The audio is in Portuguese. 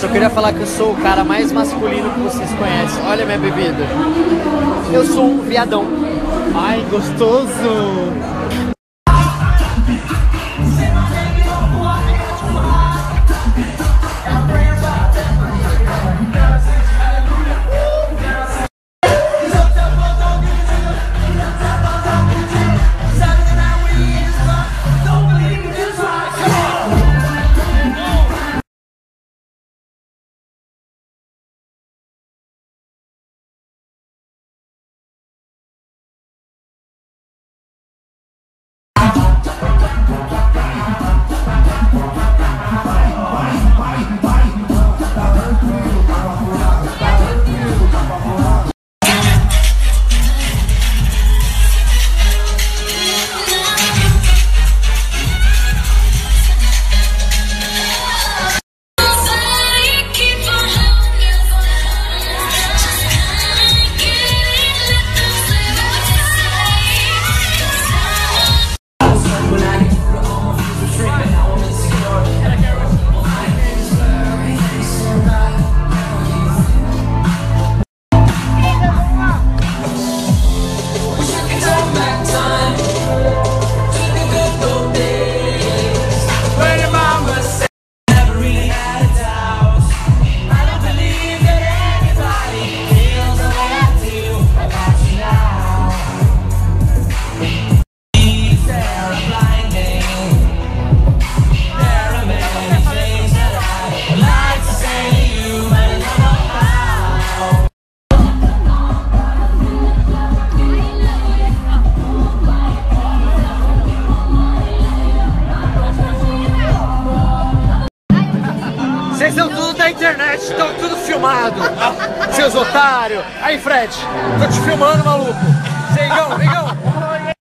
só queria falar que eu sou o cara mais masculino que vocês conhecem. Olha minha bebida. Eu sou um viadão. Ai, gostoso! Vocês são tudo da internet, estão tudo filmado, seus otários. Aí Fred, tô te filmando, maluco. Negão, negão.